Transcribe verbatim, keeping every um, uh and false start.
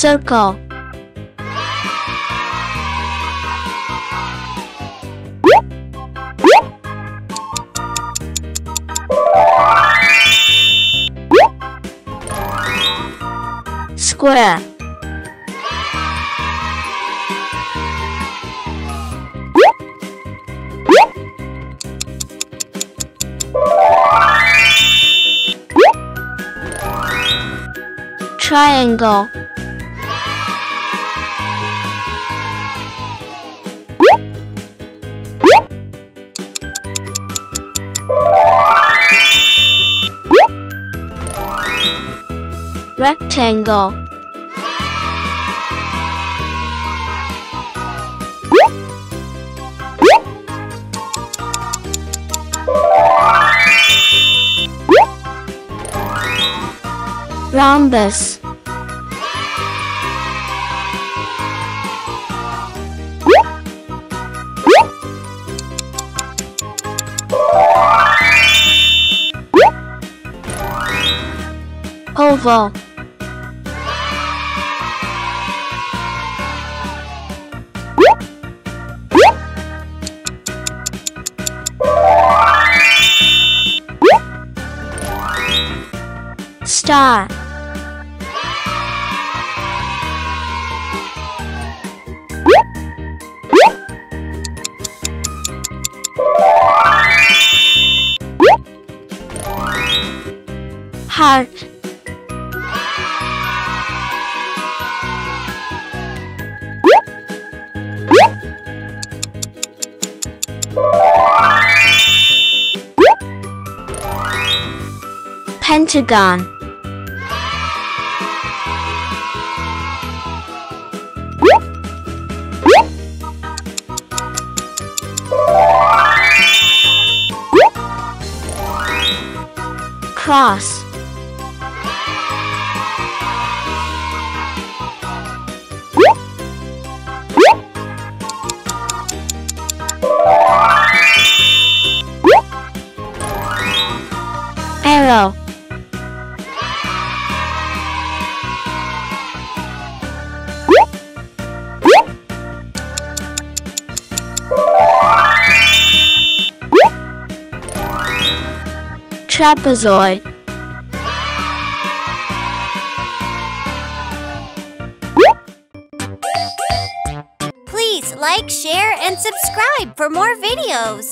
circle. Square. Triangle. Rectangle. Rhombus. Oval. Star. Heart. Pentagon. Cross. Arrow. Trapezoid. Please like, share, and subscribe for more videos.